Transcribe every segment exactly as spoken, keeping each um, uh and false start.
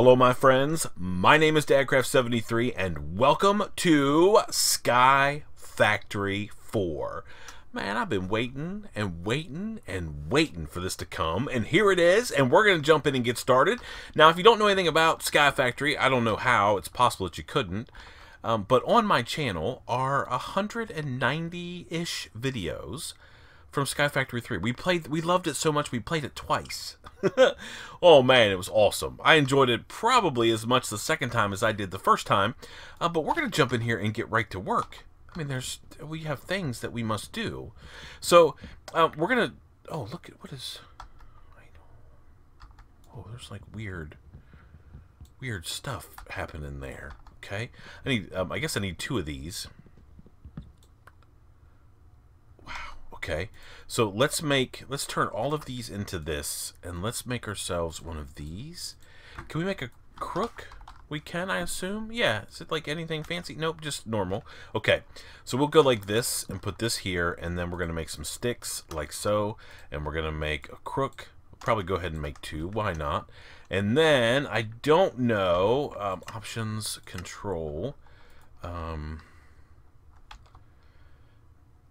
Hello my friends, my name is Dadcraft seventy-three and welcome to Sky Factory four. Man, I've been waiting and waiting and waiting for this to come, and here it is, and we're going to jump in and get started. Now, if you don't know anything about Sky Factory, I don't know how, it's possible that you couldn't, um, but on my channel are one hundred ninety-ish videos from Sky Factory three. We played, we loved it so much we played it twice. Oh man, it was awesome. I enjoyed it probably as much the second time as I did the first time, uh, but we're going to jump in here and get right to work. I mean, there's we have things that we must do. So uh, we're going to, oh look at, what is, oh there's like weird, weird stuff happening there. Okay, I need, um, I guess I need two of these. Okay, so let's make, let's turn all of these into this, and let's make ourselves one of these. Can we make a crook? We can, I assume? Yeah, is it like anything fancy? Nope, just normal. Okay, so we'll go like this, and put this here, and then we're going to make some sticks, like so, and we're going to make a crook. We'll probably go ahead and make two, why not? And then, I don't know, um, options, control, um...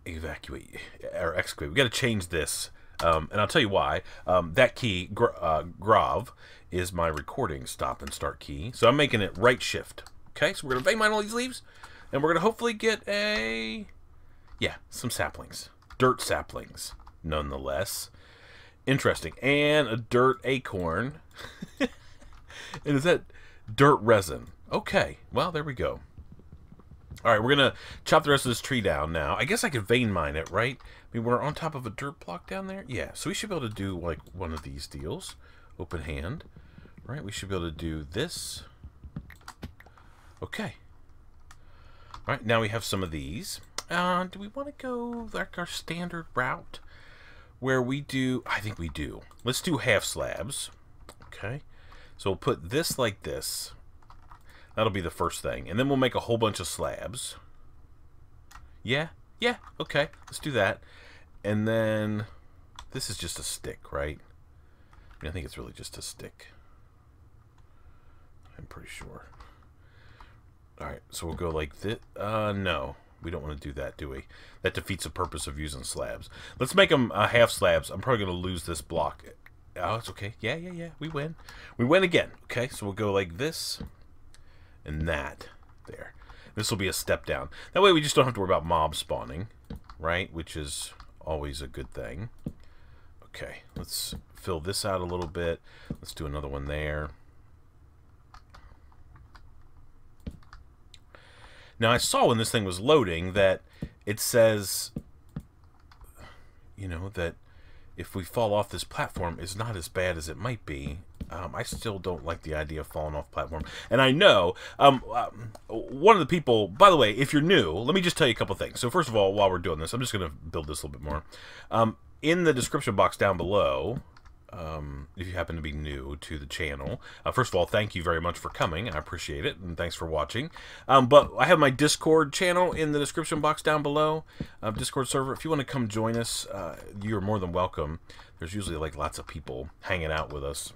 evacuate or excavate. We got to change this, um, and I'll tell you why. Um, that key, gr uh, grav, is my recording stop and start key. So I'm making it right shift. Okay, so we're gonna vein mine all these leaves, and we're gonna hopefully get a yeah some saplings, dirt saplings, nonetheless. Interesting, and a dirt acorn, and is that dirt resin? Okay, well there we go. Alright, we're going to chop the rest of this tree down now. I guess I could vein mine it, right? I mean, we're on top of a dirt block down there? Yeah, so we should be able to do, like, one of these deals. Open hand. Right, we should be able to do this. Okay. Alright, now we have some of these. Uh, do we want to go, like, our standard route? Where we do... I think we do. Let's do half slabs. Okay. So we'll put this like this. That'll be the first thing. And then we'll make a whole bunch of slabs. Yeah? Yeah. Okay. Let's do that. And then... this is just a stick, right? I mean, I think it's really just a stick. I'm pretty sure. Alright. So we'll go like this. Uh, no. We don't want to do that, do we? That defeats the purpose of using slabs. Let's make them uh, half slabs. I'm probably going to lose this block. Oh, it's okay. Yeah, yeah, yeah. We win. We win again. Okay. So we'll go like this. And that there, this will be a step down. That way we just don't have to worry about mob spawning, right? Which is always a good thing. Okay, let's fill this out a little bit. Let's do another one there. Now I saw when this thing was loading that it says, you know, that if we fall off this platform, it's not as bad as it might be. Um, I still don't like the idea of falling off platform. And I know, um, um, one of the people, by the way, if you're new, let me just tell you a couple things. So first of all, while we're doing this, I'm just going to build this a little bit more. Um, in the description box down below, um, if you happen to be new to the channel, uh, first of all, thank you very much for coming. I appreciate it, and thanks for watching. Um, but I have my Discord channel in the description box down below, uh, Discord server. If you want to come join us, uh, you're more than welcome. There's usually like lots of people hanging out with us.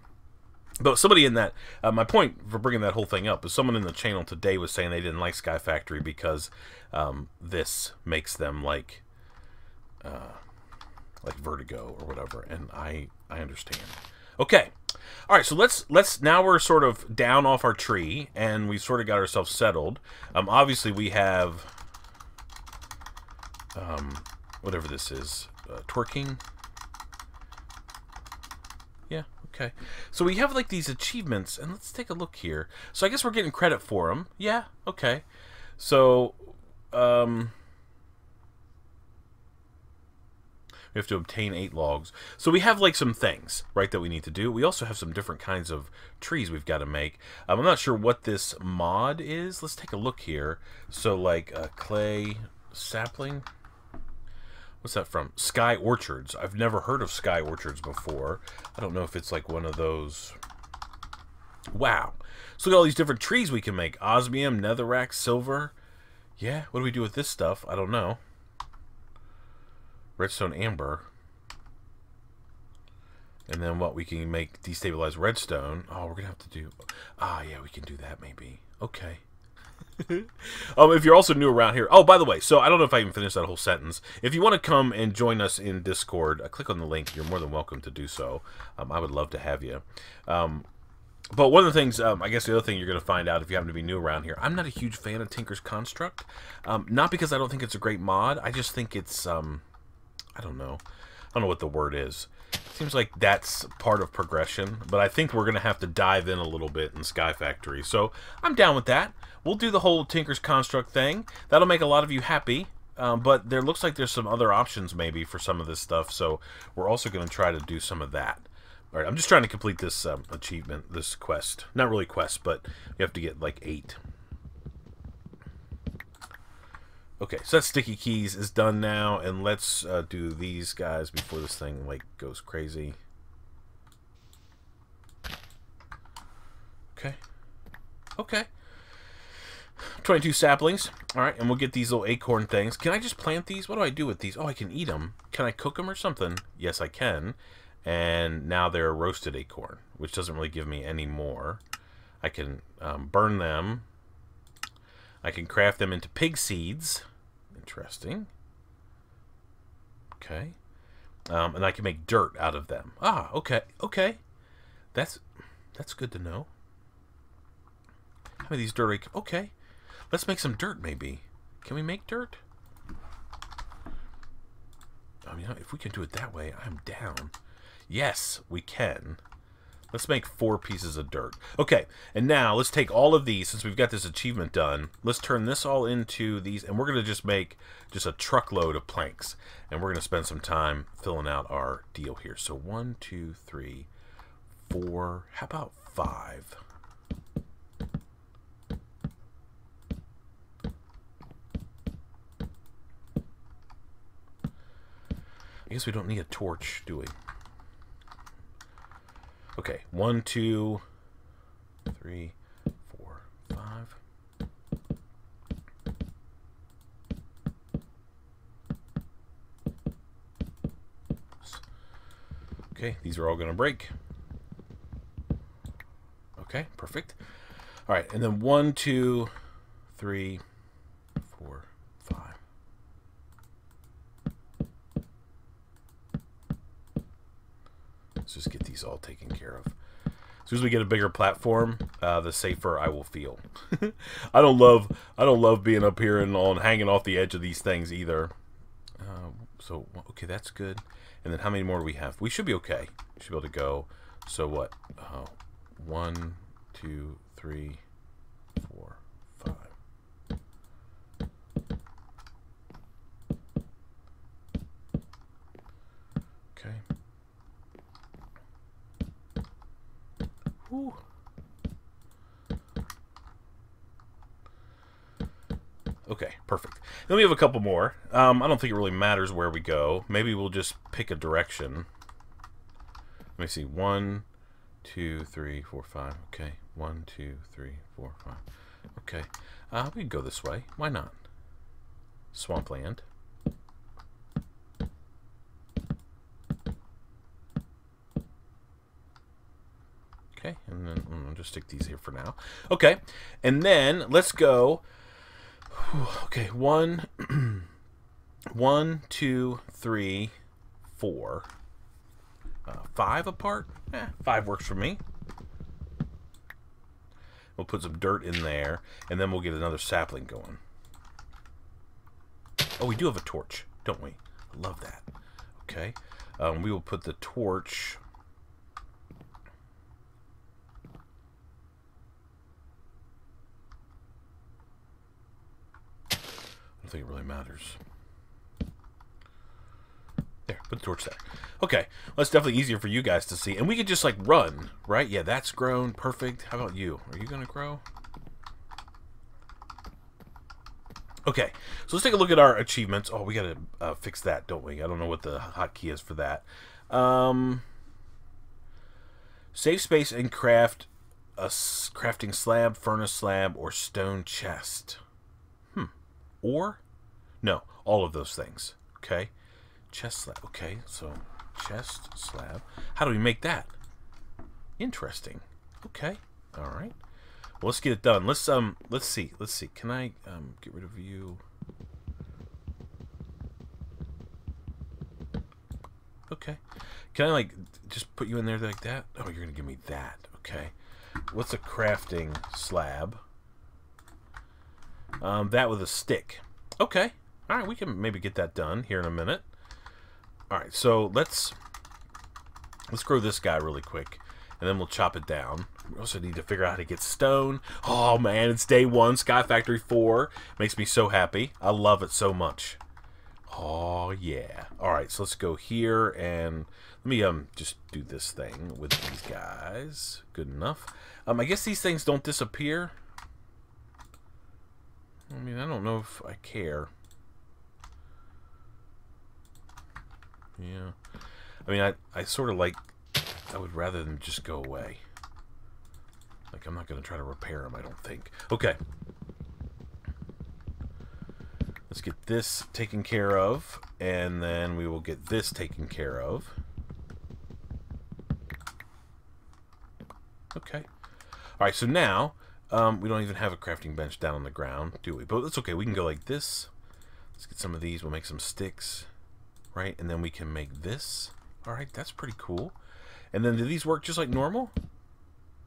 But somebody in that, uh, my point for bringing that whole thing up is someone in the channel today was saying they didn't like Sky Factory because um, this makes them like, uh, like vertigo or whatever, and I I understand. Okay, all right. So let's let's now we're sort of down off our tree and we sort of got ourselves settled. Um, obviously we have, um, whatever this is, uh, twerking. Okay, so we have like these achievements, and let's take a look here. So I guess we're getting credit for them. Yeah, okay. So, um, we have to obtain eight logs. So we have like some things, right, that we need to do. We also have some different kinds of trees we've got to make. Um, I'm not sure what this mod is. Let's take a look here. So like a clay sapling. What's that from? Sky Orchards. I've never heard of Sky Orchards before. I don't know if it's like one of those... Wow. So look at all these different trees we can make. Osmium, netherrack, silver. Yeah, what do we do with this stuff? I don't know. Redstone amber. And then what we can make destabilize redstone. Oh, we're gonna have to do. Ah, yeah, we can do that maybe. Okay. um, if you're also new around here, oh, by the way, so I don't know if I can finish that whole sentence. If you want to come and join us in Discord, uh, click on the link. You're more than welcome to do so. Um, I would love to have you. Um, but one of the things, um, I guess the other thing you're going to find out if you happen to be new around here, I'm not a huge fan of Tinker's Construct. Um, not because I don't think it's a great mod. I just think it's, um, I don't know. I don't know what the word is. It seems like that's part of progression, but I think we're going to have to dive in a little bit in Sky Factory. So I'm down with that. We'll do the whole Tinker's Construct thing. That'll make a lot of you happy, um, but there looks like there's some other options maybe for some of this stuff, so we're also going to try to do some of that. All right, I'm just trying to complete this um, achievement, this quest. Not really quest, but you have to get like eight. Okay, so that sticky keys is done now, and let's uh, do these guys before this thing like goes crazy. Okay. Okay. twenty-two saplings. All right, and we'll get these little acorn things. Can I just plant these? What do I do with these? Oh, I can eat them. Can I cook them or something? Yes, I can. And now they're a roasted acorn, which doesn't really give me any more. I can um, burn them. I can craft them into pig seeds. Interesting. Okay. Um, and I can make dirt out of them. Ah, okay. Okay. That's that's good to know. How many of these dirt... Okay. Let's make some dirt, maybe. Can we make dirt? I mean, if we can do it that way, I'm down. Yes, we can. Let's make four pieces of dirt. Okay, and now let's take all of these, since we've got this achievement done, let's turn this all into these, and we're going to just make just a truckload of planks. And we're going to spend some time filling out our deal here. So one, two, three, four, how about five? I guess we don't need a torch, do we? Okay, one, two, three, four, five. Okay, these are all going to break. Okay, perfect. All right, and then one, two, three, four, five. Let's just get these all taken care of. As soon as we get a bigger platform, uh, the safer I will feel. I don't love I don't love being up here and on hanging off the edge of these things either. Uh, so okay, that's good. And then how many more do we have? We should be okay. We should be able to go. So what? Uh, one, two, three, four, five. Okay. Ooh. Okay, perfect. Then we have a couple more. Um, I don't think it really matters where we go. Maybe we'll just pick a direction. Let me see. One, two, three, four, five. Okay. One, two, three, four, five. Okay. Uh, we can go this way. Why not? Swampland. Okay, and then I'm gonna just stick these here for now. Okay, and then let's go. Okay, one, one, two, three, four, uh, five apart. Eh, five works for me. We'll put some dirt in there, and then we'll get another sapling going. Oh, we do have a torch, don't we? I love that. Okay, um, we will put the torch. I don't think it really matters. There, put the torch there. Okay, well, that's definitely easier for you guys to see. And we could just, like, run, right? Yeah, that's grown. Perfect. How about you? Are you going to grow? Okay, so let's take a look at our achievements. Oh, we got to uh, fix that, don't we? I don't know what the hotkey is for that. Um, save space and craft a s crafting slab, furnace slab, or stone chest. Or, no, all of those things. Okay, chest slab. Okay, so chest slab. How do we make that? Interesting. Okay. All right. Well, let's get it done. Let's um. Let's see. Let's see. Can I um get rid of you? Okay. Can I like just put you in there like that? Oh, you're gonna give me that. Okay. What's a crafting slab? Um, that with a stick. Okay. All right. We can maybe get that done here in a minute. All right. So let's let's grow this guy really quick, and then we'll chop it down. We also need to figure out how to get stone. Oh man, it's day one, Sky Factory four. Makes me so happy. I love it so much. Oh yeah. All right. So let's go here and let me um just do this thing with these guys. Good enough. Um, I guess these things don't disappear. I mean, I don't know if I care. Yeah. I mean, I, I sort of like... I would rather them just go away. Like, I'm not going to try to repair them, I don't think. Okay. Let's get this taken care of. And then we will get this taken care of. Okay. Alright, so now... Um, we don't even have a crafting bench down on the ground, do we? But that's okay. We can go like this. Let's get some of these. We'll make some sticks, right? And then we can make this. All right, that's pretty cool. And then do these work just like normal?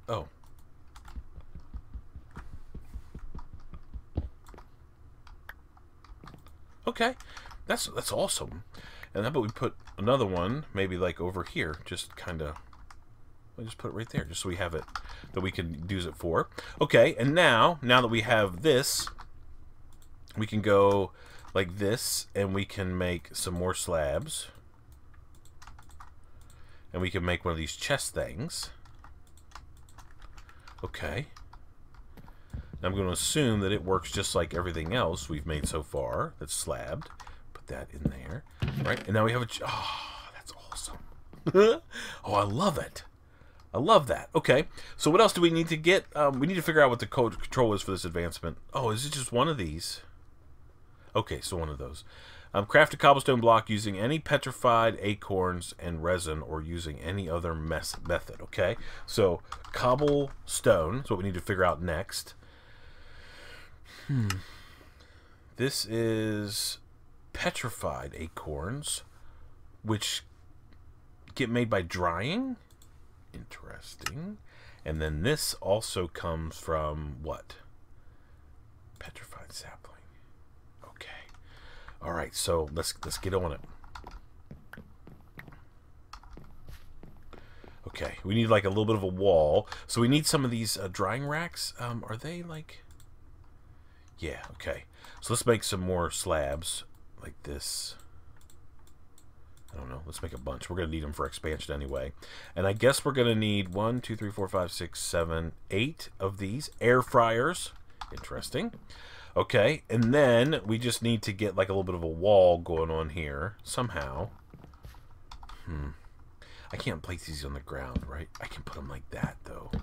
Oh. Okay. That's that's awesome. And how about we put another one, maybe like over here, just kind of... I'll just put it right there, just so we have it, that we can use it for. Okay, and now, now that we have this, we can go like this, and we can make some more slabs. And we can make one of these chest things. Okay. I'm going to assume that it works just like everything else we've made so far that's slabbed. Put that in there. All right, and now we have a... Oh, that's awesome. Oh, I love it. I love that. Okay, so what else do we need to get? Um, we need to figure out what the code control is for this advancement. Oh, is it just one of these? Okay, so one of those. Um, craft a cobblestone block using any petrified acorns and resin or using any other mess method. Okay, so cobblestone is what we need to figure out next. Hmm. This is petrified acorns, which get made by drying. Interesting. And then this also comes from what? Petrified sapling. Okay. All right, so let's let's get on it. Okay, we need like a little bit of a wall. So we need some of these uh, drying racks. Um, are they like... Yeah, okay. So let's make some more slabs like this. I don't know. Let's make a bunch. We're going to need them for expansion anyway. And I guess we're going to need one, two, three, four, five, six, seven, eight of these air fryers. Interesting. Okay. And then we just need to get like a little bit of a wall going on here somehow. Hmm. I can't place these on the ground, right? I can put them like that, though. Let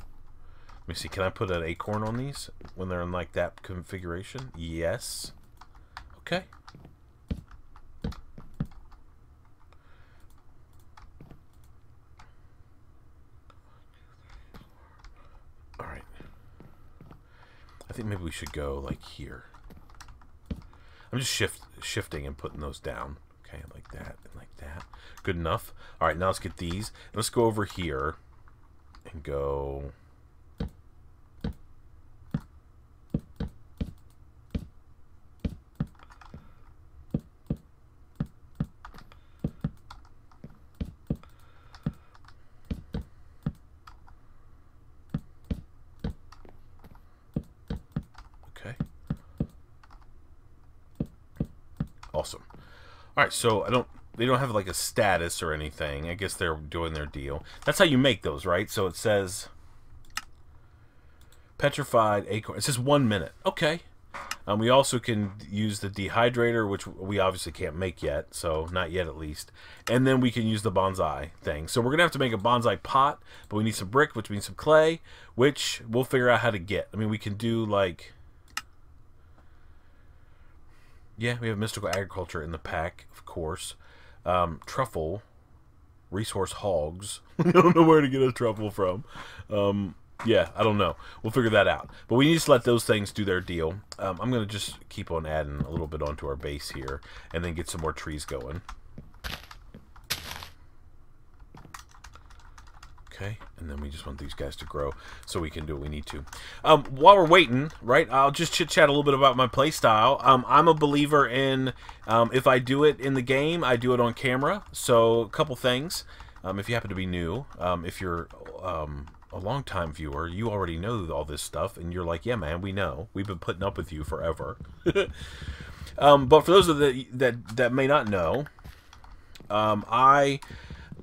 me see. Can I put an acorn on these when they're in like that configuration? Yes. Okay. I think maybe we should go like here. I'm just shift shifting and putting those down. Okay, like that and like that. Good enough. All right, now let's get these. Let's go over here and go. Awesome. All right, so I don't they don't have like a status or anything. I guess they're doing their deal. That's how you make those, right? So it says petrified acorn. It says one minute. Okay. Um, we also can use the dehydrator, which we obviously can't make yet, so not yet at least. And then we can use the bonsai thing. So we're going to have to make a bonsai pot, but we need some brick, which means some clay, which we'll figure out how to get. I mean, we can do like... Yeah, we have Mystical Agriculture in the pack, of course. Um, truffle resource hogs. I don't know where to get a truffle from. Um, yeah, I don't know. We'll figure that out. But we need to let those things do their deal. Um, I'm going to just keep on adding a little bit onto our base here and then get some more trees going. Okay, and then we just want these guys to grow so we can do what we need to. Um, while we're waiting, right, I'll just chit-chat a little bit about my playstyle. Um, I'm a believer in um, if I do it in the game, I do it on camera. So a couple things. Um, if you happen to be new, um, if you're um, a long-time viewer, you already know all this stuff, and you're like, yeah, man, we know. We've been putting up with you forever. um, but for those of the, that, that may not know, um, I...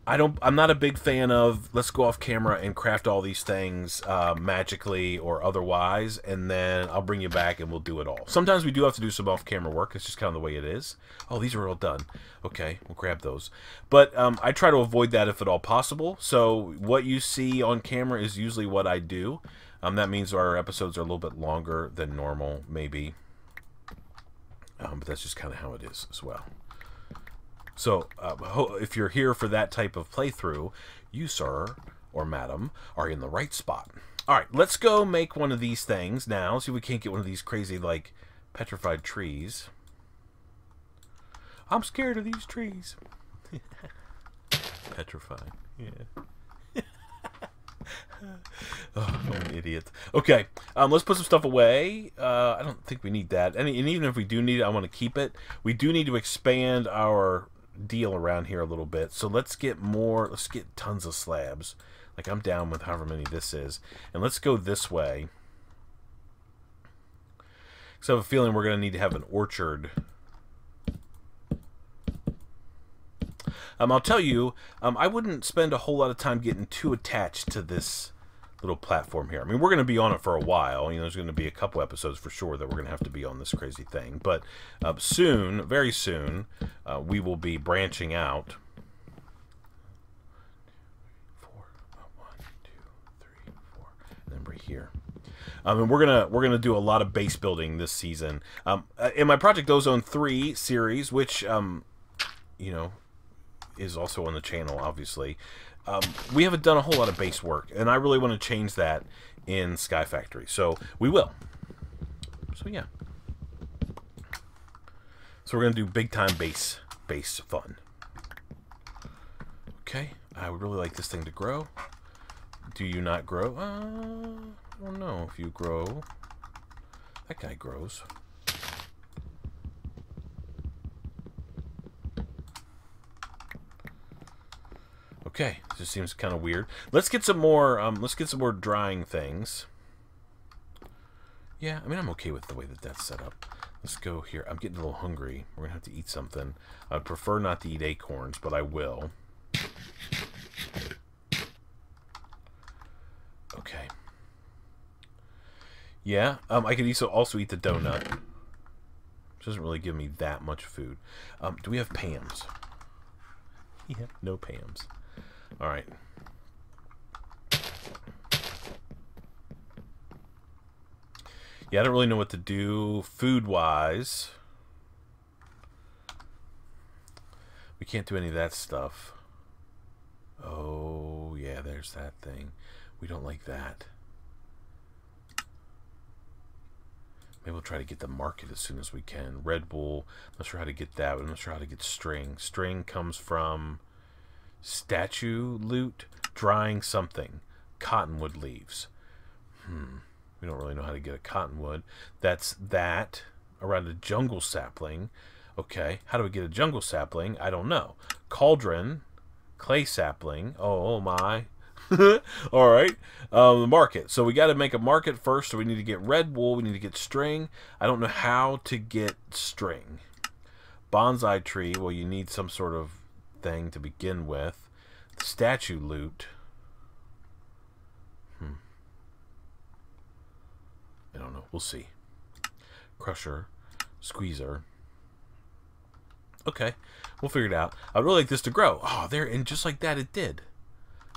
I don't, I'm not a big fan of let's go off camera and craft all these things uh, magically or otherwise, and then I'll bring you back and we'll do it all. Sometimes we do have to do some off-camera work. It's just kind of the way it is. Oh, these are all done. Okay, we'll grab those. But um, I try to avoid that if at all possible. So what you see on camera is usually what I do. Um, that means our episodes are a little bit longer than normal, maybe. Um, but that's just kind of how it is as well. So, uh, if you're here for that type of playthrough, you, sir, or madam, are in the right spot. Alright, let's go make one of these things now. See if we can't get one of these crazy, like, petrified trees. I'm scared of these trees. Petrified. Yeah. Oh, I'm an idiot. Okay, um, let's put some stuff away. Uh, I don't think we need that. And, and even if we do need it, I want to keep it. We do need to expand our deal around here a little bit, so let's get more let's get tons of slabs. Like, I'm down with however many this is, and let's go this way, because I have a feeling we're gonna need to have an orchard. um, I'll tell you, um, I wouldn't spend a whole lot of time getting too attached to this little platform here. I mean, we're going to be on it for a while. You know, there's going to be a couple episodes for sure that we're going to have to be on this crazy thing. But uh, soon, very soon, uh, we will be branching out. Four, one, two, three, four, and then we're here. Um, and we're gonna we're gonna do a lot of base building this season. Um, in my Project Ozone Three series, which um, you know, is also on the channel, obviously. Um, we haven't done a whole lot of base work, and I really want to change that in Sky Factory, so we will. So yeah, so we're gonna do big time base base fun. Okay, I would really like this thing to grow. Do you not grow? Uh, I don't know if you grow. That guy grows. Okay, this seems kind of weird. Let's get some more. Um, let's get some more drying things. Yeah, I mean, I'm okay with the way that that's set up. Let's go here. I'm getting a little hungry. We're gonna have to eat something. I prefer not to eat acorns, but I will. Okay. Yeah, um, I could also also eat the donut. Which doesn't really give me that much food. Um, do we have Pams? Yeah, no Pams. All right. Yeah, I don't really know what to do food-wise. We can't do any of that stuff. Oh, yeah, there's that thing. We don't like that. Maybe we'll try to get the market as soon as we can. Red wool. I'm not sure how to get that. I'm not sure how to get string. String comes from... statue loot, drying something, cottonwood leaves. Hmm, we don't really know how to get a cottonwood. That's that around a jungle sapling. Okay, how do we get a jungle sapling? I don't know. Cauldron, clay sapling. Oh my. All right, um, the market. So we got to make a market first. So we need to get red wool. We need to get string. I don't know how to get string. Bonsai tree. Well, you need some sort of thing to begin with. The statue loot. Hmm. I don't know. We'll see. Crusher. Squeezer. Okay. We'll figure it out. I'd really like this to grow. Oh, there, and just like that it did.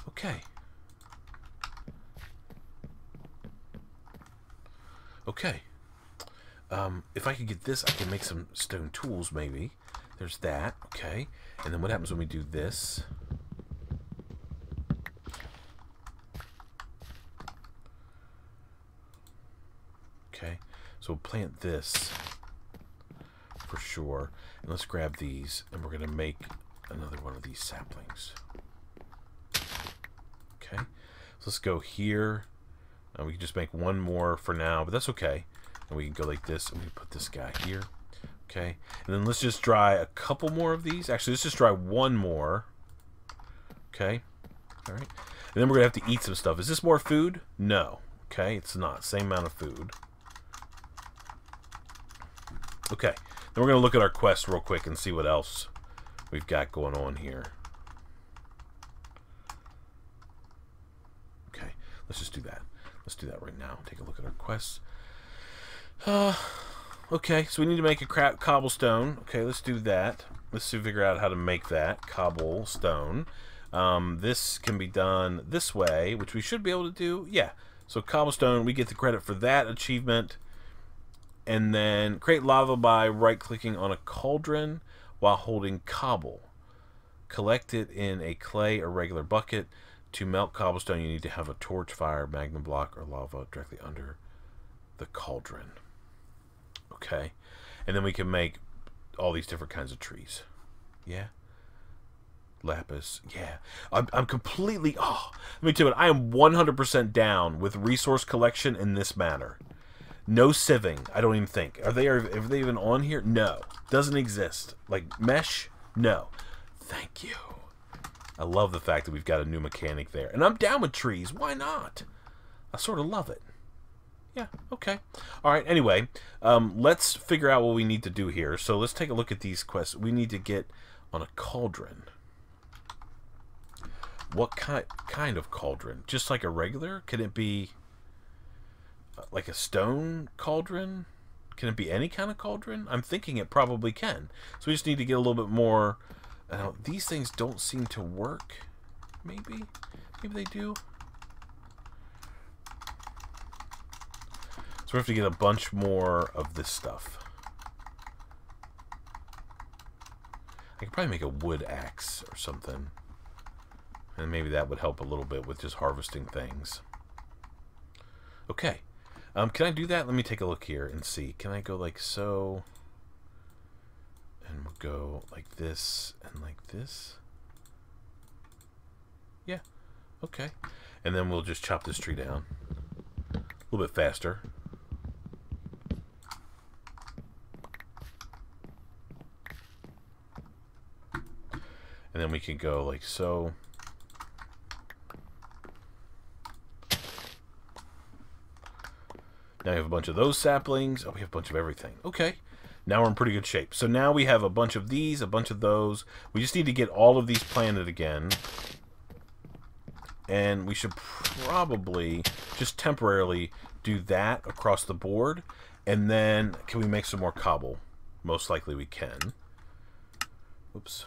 Okay. Okay. Um, if I could get this, I can make some stone tools maybe. There's that. Okay. And then what happens when we do this? Okay, so we'll plant this for sure. And let's grab these, and we're going to make another one of these saplings. Okay, so let's go here. Uh, we can just make one more for now, but that's okay. And we can go like this, and we can put this guy here. Okay, and then let's just dry a couple more of these. Actually, let's just dry one more. Okay, all right. And then we're going to have to eat some stuff. Is this more food? No. Okay, it's not. Same amount of food. Okay, then we're going to look at our quest real quick and see what else we've got going on here. Okay, let's just do that. Let's do that right now. Take a look at our quests. Uh, okay, so we need to make a crap cobblestone. Okay, let's do that. Let's see, figure out how to make that cobblestone. Um, this can be done this way, which we should be able to do. Yeah, so cobblestone, we get the credit for that achievement. And then create lava by right-clicking on a cauldron while holding cobble. Collect it in a clay or regular bucket. To melt cobblestone, you need to have a torch, fire, magnum block, or lava directly under the cauldron. Okay. And then we can make all these different kinds of trees. Yeah. Lapis. Yeah. I'm, I'm completely... Oh, let me tell you what. I am one hundred percent down with resource collection in this manner. No sieving, I don't even think. Are they, are, are they even on here? No. Doesn't exist. Like, mesh? No. Thank you. I love the fact that we've got a new mechanic there. And I'm down with trees. Why not? I sort of love it. Yeah, okay. All right, anyway, um, let's figure out what we need to do here. So let's take a look at these quests. We need to get on a cauldron. What ki- kind of cauldron? Just like a regular? Could it be like a stone cauldron? Can it be any kind of cauldron? I'm thinking it probably can. So we just need to get a little bit more... Now, these things don't seem to work. Maybe? Maybe they do? So we have to get a bunch more of this stuff. I could probably make a wood axe or something. And maybe that would help a little bit with just harvesting things. Okay. Um, can I do that? Let me take a look here and see. Can I go like so... And we'll go like this and like this. Yeah. Okay. And then we'll just chop this tree down a little bit faster. And then we can go like so. Now we have a bunch of those saplings. Oh, we have a bunch of everything. Okay. Now we're in pretty good shape. So now we have a bunch of these, a bunch of those. We just need to get all of these planted again. And we should probably just temporarily do that across the board. And then, can we make some more cobble? Most likely we can. Oops.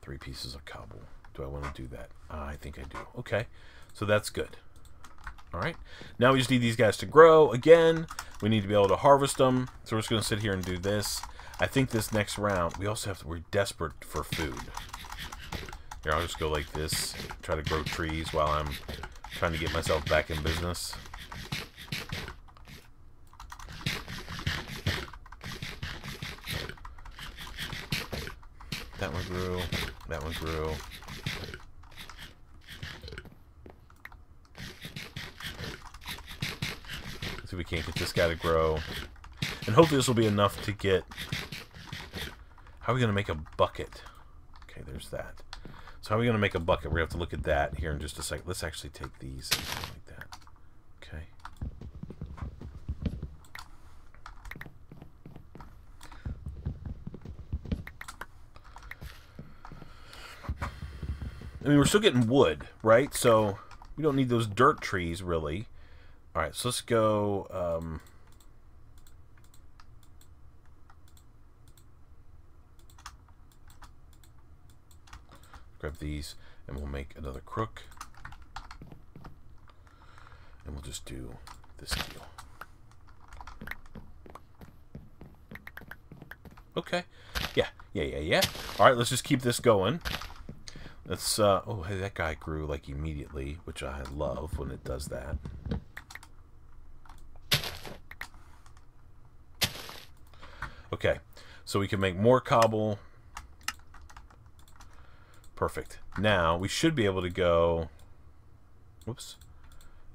Three pieces of cobble. Do I want to do that? Uh, I think I do. Okay. So that's good. Alright, now we just need these guys to grow again. We need to be able to harvest them, so we're just going to sit here and do this. I think this next round, we also have to, we're desperate for food. Here, I'll just go like this, try to grow trees while I'm trying to get myself back in business. That one grew, that one grew. We can't get this guy to grow, and hopefully this will be enough to get... How are we going to make a bucket? Okay, there's that. So how are we going to make a bucket? We're going to have to look at that here in just a sec. Let's actually take these and go like that. Okay. I mean, we're still getting wood, right? So we don't need those dirt trees, really. Alright, so let's go, um, grab these, and we'll make another crook, and we'll just do this deal. Okay, yeah, yeah, yeah, yeah. Alright, let's just keep this going. That's, uh, oh, hey, that guy grew, like, immediately, which I love when it does that. Okay, so we can make more cobble. Perfect. Now, we should be able to go, whoops,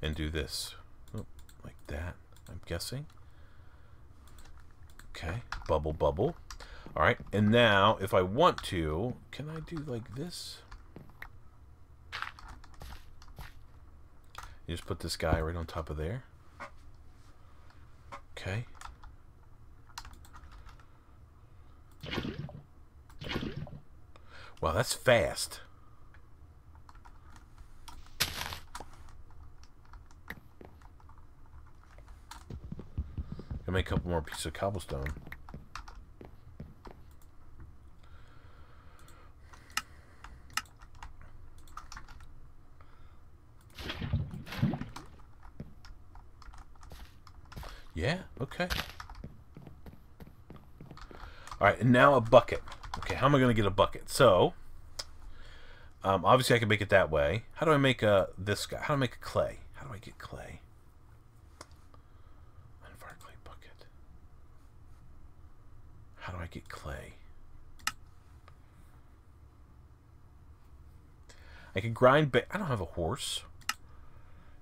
and do this. Oh, like that, I'm guessing. Okay, bubble, bubble. All right, and now, if I want to, can I do like this? You just put this guy right on top of there. Okay. Wow, that's fast. Gonna make a couple more pieces of cobblestone. Yeah, okay. Alright, and now a bucket. Okay, how am I going to get a bucket? So, um, obviously I can make it that way. How do I make a, this guy? How do I make a clay? How do I get clay? Unfire clay bucket. How do I get clay? I can grind, ba I don't have a horse.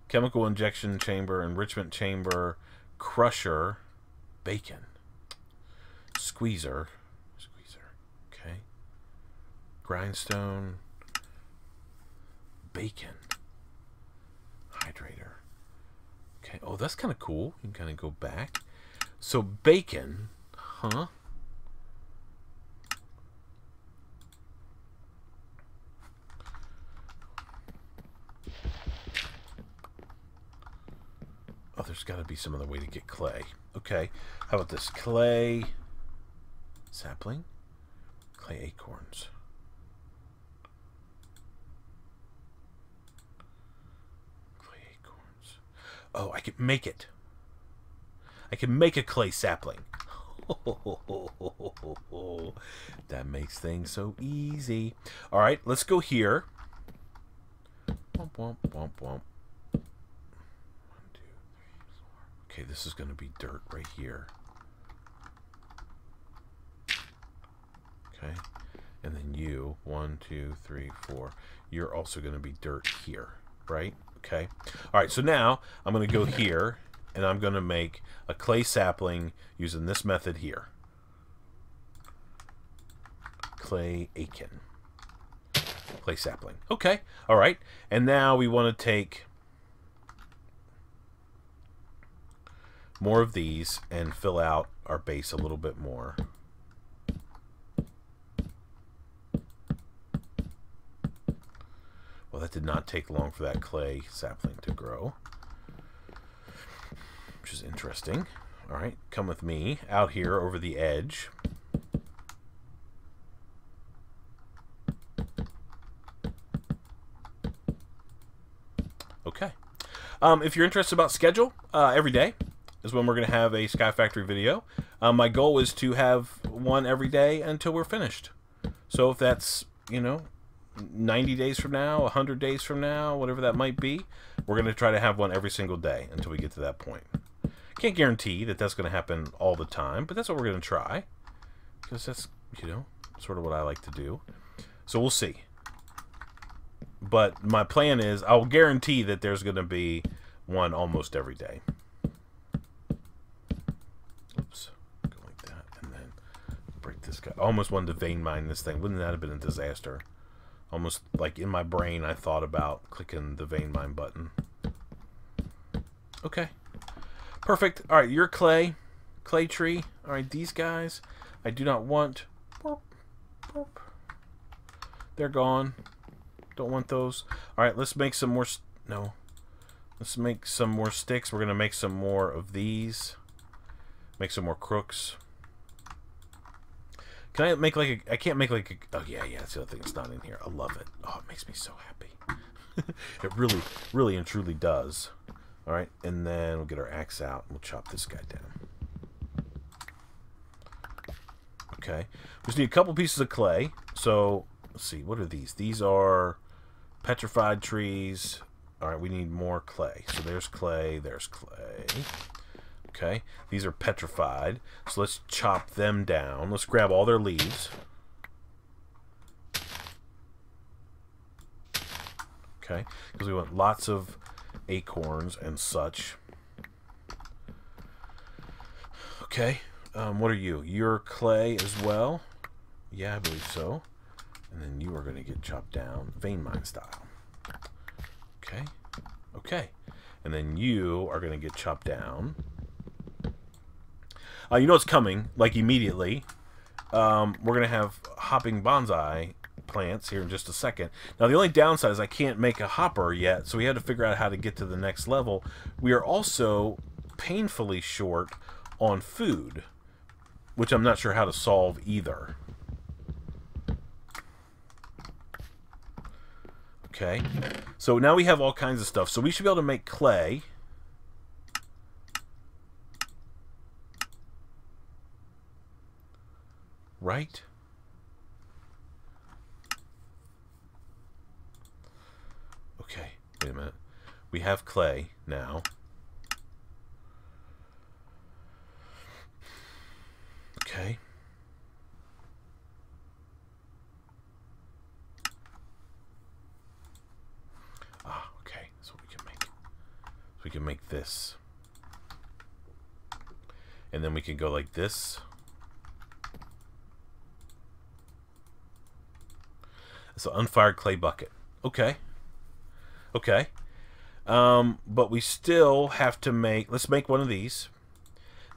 Chemical injection chamber, enrichment chamber, crusher, bacon, squeezer. Grindstone, bacon, hydrator. Okay, oh, that's kind of cool. You can kind of go back. So bacon, huh? Oh, there's got to be some other way to get clay. Okay, how about this? Clay sapling, clay acorns. Oh, I can make it. I can make a clay sapling. That makes things so easy. All right, let's go here. Womp, womp, womp, womp. One, two, three, four. Okay, this is going to be dirt right here. Okay, and then you, one, two, three, four. You're also going to be dirt here, right? Okay. All right, so now I'm going to go here, and I'm going to make a clay sapling using this method here. Clay acorn. Clay sapling. Okay. All right. And now we want to take more of these and fill out our base a little bit more. Well, that did not take long for that clay sapling to grow, which is interesting. All right, come with me out here over the edge. Okay. Um, if you're interested about schedule, uh, every day is when we're going to have a Sky Factory video. Um, my goal is to have one every day until we're finished. So if that's, you know, ninety days from now, one hundred days from now, whatever that might be, we're going to try to have one every single day until we get to that point. Can't guarantee that that's going to happen all the time, but that's what we're going to try, because that's, you know, sort of what I like to do. So we'll see. But my plan is I'll guarantee that there's going to be one almost every day. Oops. Go like that, and then break this guy. I almost wanted to vein mine this thing. Wouldn't that have been a disaster? Almost like in my brain, I thought about clicking the vein mine button. Okay. Perfect. All right, your clay. Clay tree. All right, these guys I do not want. Boop, boop. They're gone. Don't want those. All right, let's make some more. St no. Let's make some more sticks. We're going to make some more of these. Make some more crooks. Can I make like a... I can't make like a... Oh, yeah, yeah, that's the other thing that's not in here. I love it. Oh, it makes me so happy. It really, really and truly does. All right, and then we'll get our axe out and we'll chop this guy down. Okay. We just need a couple pieces of clay. So Let's see, what are these? These are petrified trees. All right, we need more clay. So there's clay, there's clay. Okay, these are petrified. So let's chop them down. Let's grab all their leaves. Okay, because we want lots of acorns and such. Okay, um, what are you? You're clay as well? Yeah, I believe so. And then you are going to get chopped down, vein mine style. Okay, okay. And then you are going to get chopped down. Uh, you know it's coming, like immediately. Um, we're going to have hopping bonsai plants here in just a second. Now the only downside is I can't make a hopper yet, so we had to figure out how to get to the next level. We are also painfully short on food, which I'm not sure how to solve either. Okay, so now we have all kinds of stuff. So we should be able to make clay. Right? Okay, wait a minute. We have clay now. Okay. Ah, okay, that's what we can make. So we can make this. And then we can go like this. It's an unfired clay bucket. Okay. Okay. Um, but we still have to make... Let's make one of these.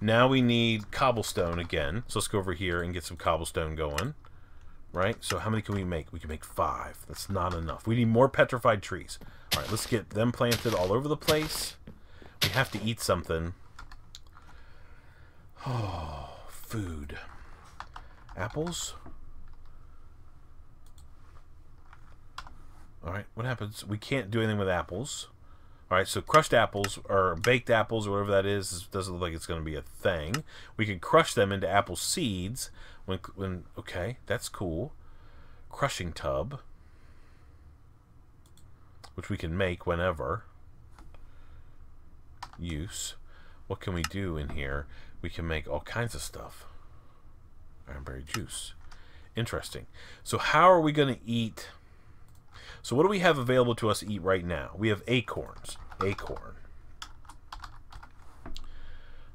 Now we need cobblestone again. So let's go over here and get some cobblestone going. Right? So how many can we make? We can make five. That's not enough. We need more petrified trees. All right, let's get them planted all over the place. We have to eat something. Oh, food. Apples? Alright, what happens? We can't do anything with apples. Alright, so crushed apples, or baked apples, or whatever that is, doesn't look like it's going to be a thing. We can crush them into apple seeds. When, when, okay, that's cool. Crushing tub. Which we can make whenever. Use. What can we do in here? We can make all kinds of stuff. Ironberry juice. Interesting. So how are we going to eat... So what do we have available to us to eat right now? We have acorns. Acorn.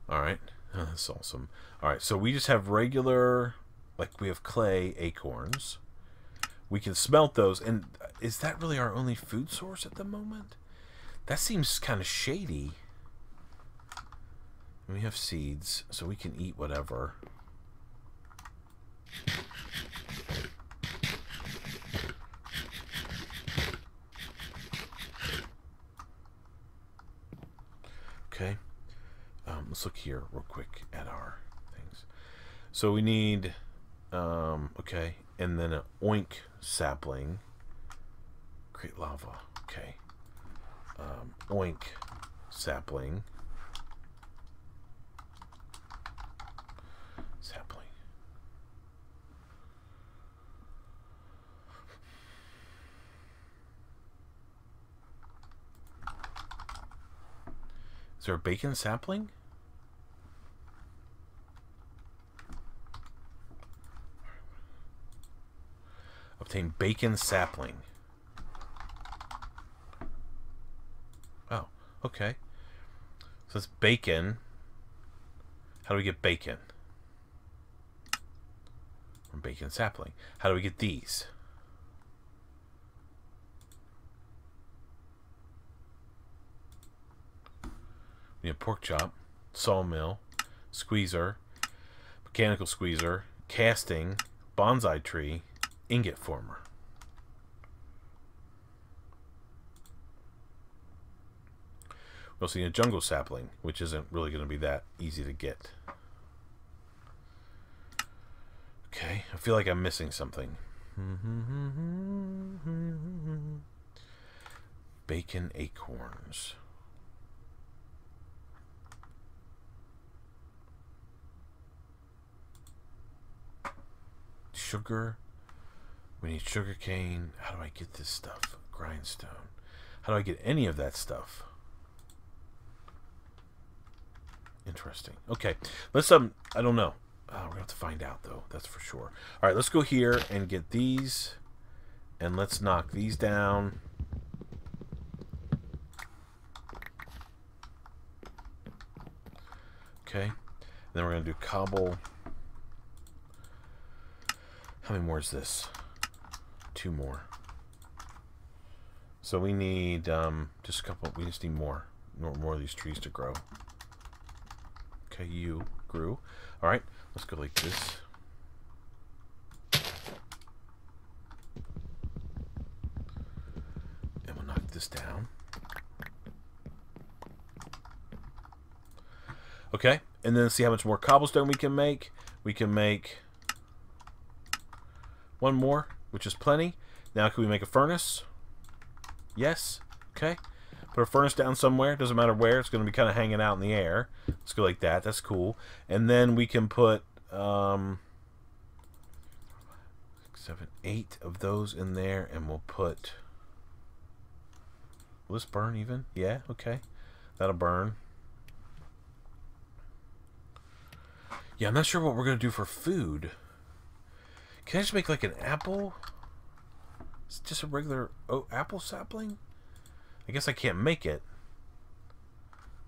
Alright. Oh, that's awesome. Alright, so we just have regular... Like, we have clay acorns. We can smelt those. And is that really our only food source at the moment? That seems kind of shady. And we have seeds, so we can eat whatever. Okay, um, let's look here real quick at our things. So we need, um, okay, and then an oink sapling. Create lava, okay. Um, oink sapling. Sapling. Is there a bacon sapling? Obtain bacon sapling. Oh, okay. So it's bacon. How do we get bacon? From bacon sapling. How do we get these? A pork chop, sawmill, squeezer, mechanical squeezer, casting, bonsai tree, ingot former. We also need a jungle sapling, which isn't really going to be that easy to get. Okay, I feel like I'm missing something. Bacon acorns. Sugar, We need sugarcane. How do I get this stuff? Grindstone. How do I get any of that stuff? Interesting. Okay. Let's, um, I don't know. Uh, we're going to have to find out, though. That's for sure. All right, let's go here and get these. And let's knock these down. Okay. Then we're going to do cobble. How many more is this? Two more. So we need um, just a couple. We just need more, more of these trees to grow. Okay, you grew. All right, let's go like this. And we'll knock this down. Okay, and then see how much more cobblestone we can make. We can make one more, which is plenty. Now can we make a furnace? Yes. Okay. Put a furnace down somewhere. Doesn't matter where. It's going to be kind of hanging out in the air. Let's go like that. That's cool. And then we can put um, six, seven, eight of those in there, and we'll put... Will this burn even? Yeah. Okay. That'll burn. Yeah, I'm not sure what we're going to do for food. Can I just make like an apple? It's just a regular oh, apple sapling? I guess I can't make it.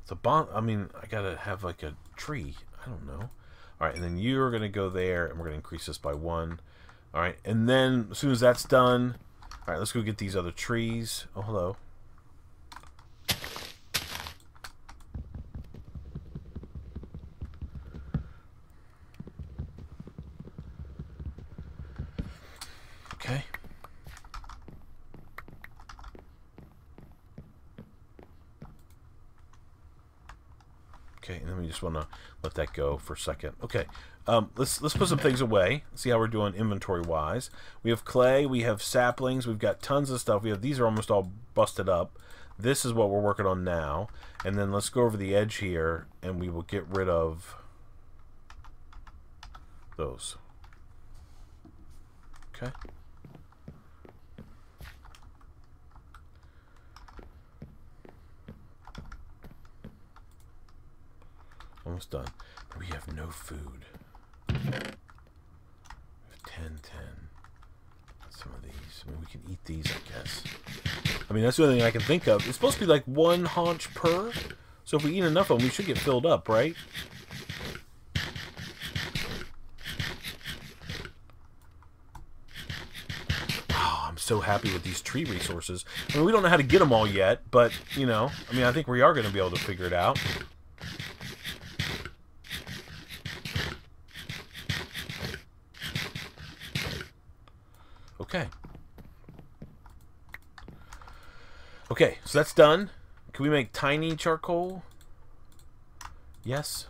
It's a bon- I mean, I gotta have like a tree. I don't know. Alright, and then you're gonna go there, and we're gonna increase this by one. Alright, and then as soon as that's done, alright, let's go get these other trees. Oh, hello. Just want to let that go for a second. Okay, um, let's let's put some things away. See how we're doing inventory wise. We have clay, we have saplings, we've got tons of stuff. We have these are almost all busted up. This is what we're working on now. And then let's go over the edge here, and we will get rid of those. Okay. Almost done. We have no food. We have ten, ten. Some of these. I mean, we can eat these, I guess. I mean, that's the only thing I can think of. It's supposed to be like one haunch per. So if we eat enough of them, we should get filled up, right? Oh, I'm so happy with these tree resources. I mean, we don't know how to get them all yet, but, you know, I mean, I think we are going to be able to figure it out. Okay. Okay, so that's done. Can we make tiny charcoal? Yes.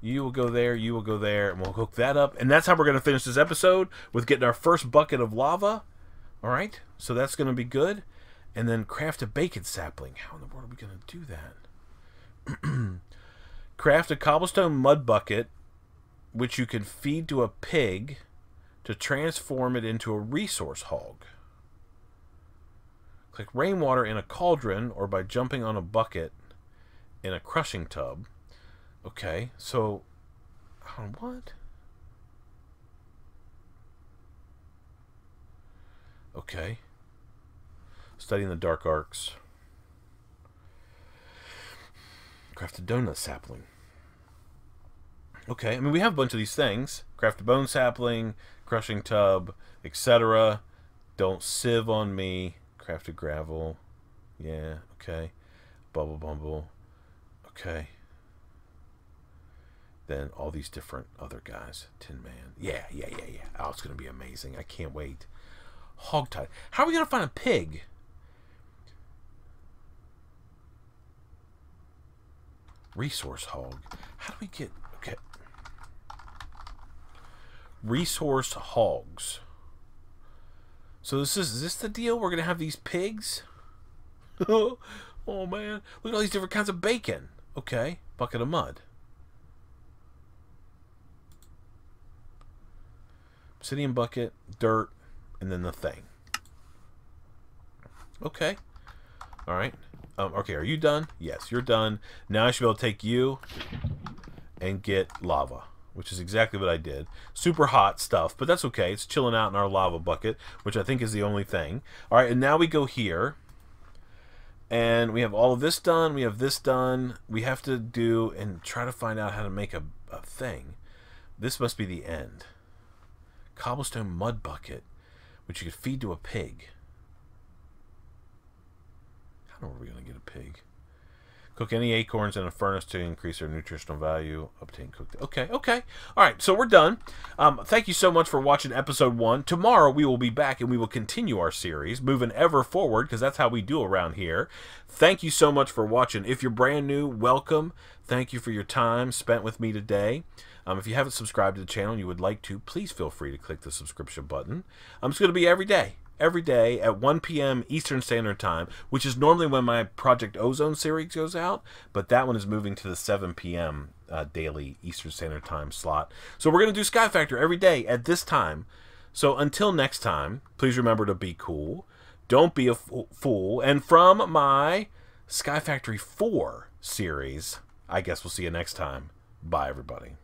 You will go there, you will go there, and we'll hook that up. And that's how we're going to finish this episode, with getting our first bucket of lava. All right, so that's going to be good. And then craft a bacon sapling. How in the world are we going to do that? Craft a cobblestone mud bucket, which you can feed to a pig, to transform it into a resource hog. Click rainwater in a cauldron or by jumping on a bucket in a crushing tub. Okay, so on what? Okay. Studying the dark arcs. Craft a donut sapling. Okay, I mean, we have a bunch of these things. Craft a bone sapling, crushing tub, et cetera. Don't sieve on me. Craft a gravel. Yeah, okay. Bubble bumble. Okay. Then all these different other guys. Tin Man. Yeah, yeah, yeah, yeah. Oh, it's going to be amazing. I can't wait. Hogtied. How are we going to find a pig? Resource hog. How do we get... Okay. Resource hogs. So this is, is this the deal? We're gonna have these pigs? Oh man, look at all these different kinds of bacon. Okay, bucket of mud. Obsidian bucket, dirt. and then the thing. Okay. All right. Um, okay, are you done? Yes, you're done. Now I should be able to take you and get lava, which is exactly what I did. Super hot stuff, but that's okay. It's chilling out in our lava bucket, which I think is the only thing. All right, and now we go here. And we have all of this done. We have this done. We have to do and try to find out how to make a, a thing. This must be the end. Cobblestone mud bucket, which you could feed to a pig. How are we going to get a pig? Cook any acorns in a furnace to increase their nutritional value. Obtain cooked. Okay, okay. All right, so we're done. Um, thank you so much for watching episode one. Tomorrow we will be back and we will continue our series, moving ever forward, because that's how we do around here. Thank you so much for watching. If you're brand new, welcome. Thank you for your time spent with me today. Um, if you haven't subscribed to the channel and you would like to, please feel free to click the subscription button. Um, it's going to be every day. Every day at one P M Eastern Standard Time, which is normally when my Project Ozone series goes out, but that one is moving to the seven P M uh, daily Eastern Standard Time slot. So we're going to do Sky Factory every day at this time. So until next time, please remember to be cool, don't be a fool, and from my Sky Factory four series, I guess we'll see you next time. Bye, everybody.